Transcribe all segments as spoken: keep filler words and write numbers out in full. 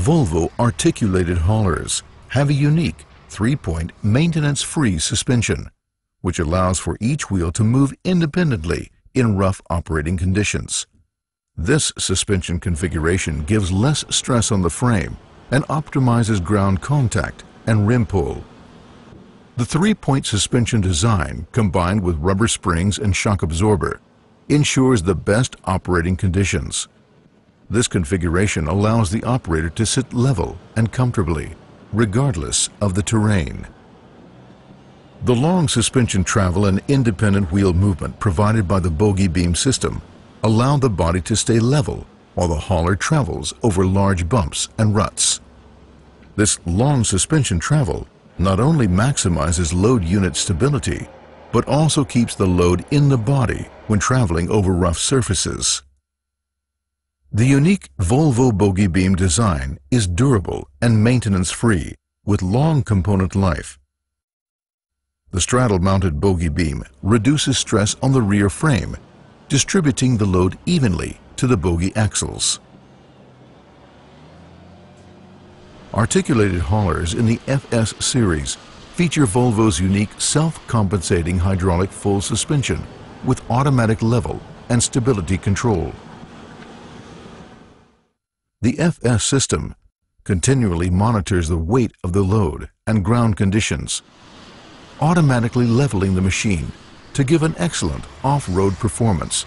Volvo articulated haulers have a unique three-point maintenance-free suspension, which allows for each wheel to move independently in rough operating conditions. This suspension configuration gives less stress on the frame and optimizes ground contact and rim pull. The three-point suspension design, combined with rubber springs and shock absorber, ensures the best operating conditions. This configuration allows the operator to sit level and comfortably, regardless of the terrain. The long suspension travel and independent wheel movement provided by the bogie beam system allow the body to stay level while the hauler travels over large bumps and ruts. This long suspension travel not only maximizes load unit stability, but also keeps the load in the body when traveling over rough surfaces. The unique Volvo bogie beam design is durable and maintenance-free with long component life. The straddle-mounted bogie beam reduces stress on the rear frame, distributing the load evenly to the bogie axles. Articulated haulers in the F S series feature Volvo's unique self-compensating hydraulic full suspension with automatic level and stability control. The F S system continually monitors the weight of the load and ground conditions, automatically leveling the machine to give an excellent off-road performance,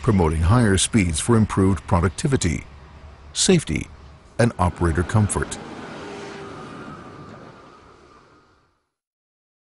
promoting higher speeds for improved productivity, safety, and operator comfort.